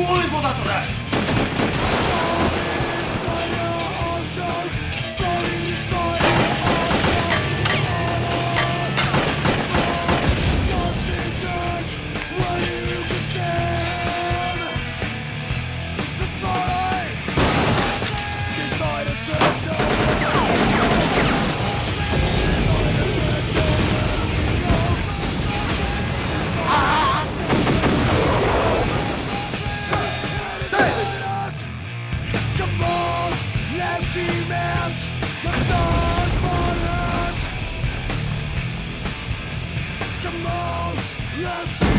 どういうことだそれ。Come on, let's go!